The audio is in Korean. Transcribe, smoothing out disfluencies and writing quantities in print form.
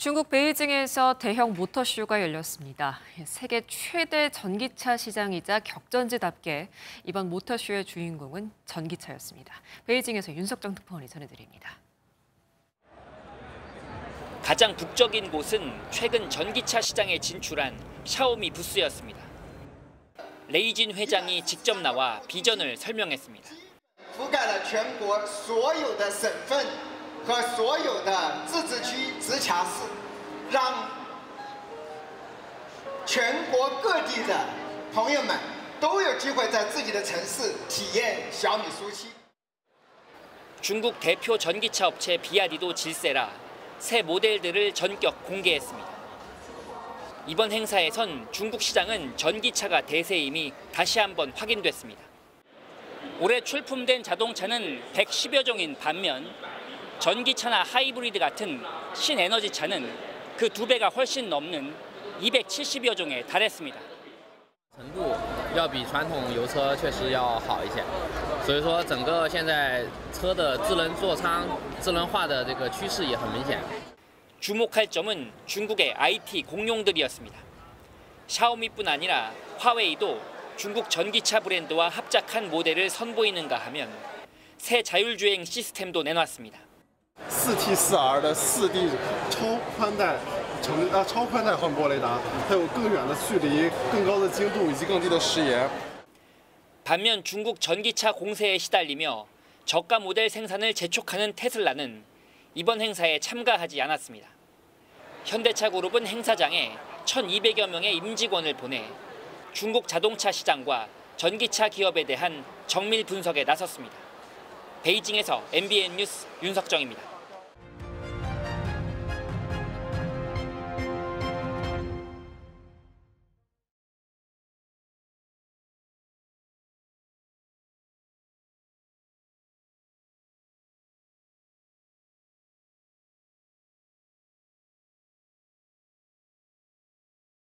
중국 베이징에서 대형 모터쇼가 열렸습니다. 세계 최대 전기차 시장이자 격전지답게 이번 모터쇼의 주인공은 전기차였습니다. 베이징에서 윤석정 특파원이 전해드립니다. 가장 북적인 곳은 최근 전기차 시장에 진출한 샤오미 부스였습니다. 레이쥔 회장이 직접 나와 비전을 설명했습니다. 중국 대표 전기차 업체 BYD도 질세라 새 모델들을 전격 공개했습니다. 이번 행사에선 중국 시장은 전기차가 대세임이 다시 한번 확인됐습니다. 올해 출품된 자동차는 110여 종인 반면 전기차나 하이브리드 같은 신에너지 차는 그 2배가 훨씬 넘는 270여 종에 달했습니다. 주목할 점은 중국의 IT 공룡들이었습니다. 샤오미뿐 아니라 화웨이도 중국 전기차 브랜드와 합작한 모델을 선보이는가 하면 새 자율주행 시스템도 내놨습니다. 4T4R의 4D 초宽带环波 레이더, 还有更远的距离、更高的精度以及更低的视野. 반면 중국 전기차 공세에 시달리며 저가 모델 생산을 재촉하는 테슬라는 이번 행사에 참가하지 않았습니다. 현대차 그룹은 행사장에 1,200여 명의 임직원을 보내 중국 자동차 시장과 전기차 기업에 대한 정밀 분석에 나섰습니다. 베이징에서 MBN 뉴스 윤석정입니다.